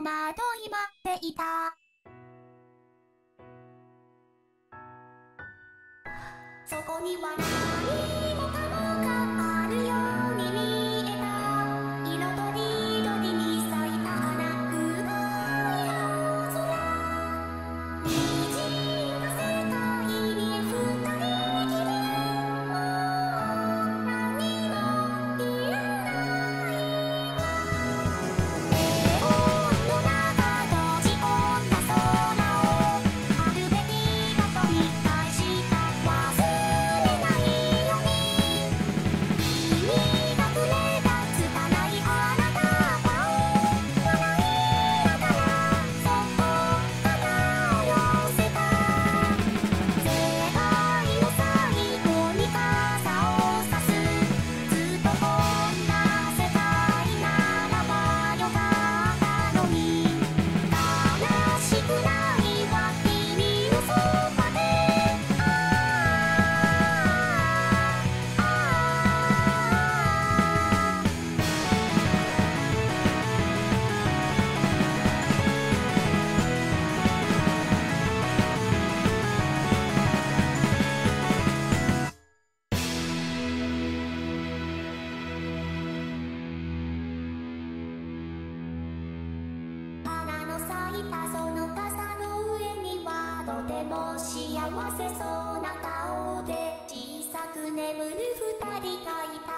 戸惑い待っていた。そこには何もかもがあるように見えた。色とりどりに咲いた花、黒い青空、虹の世界に二人きり、もう何もいらないわ。低音の中閉じ込んだ空を、あるべきだと理解したわ。その傘の上にはとても幸せそうな顔で小さく眠る二人がいた。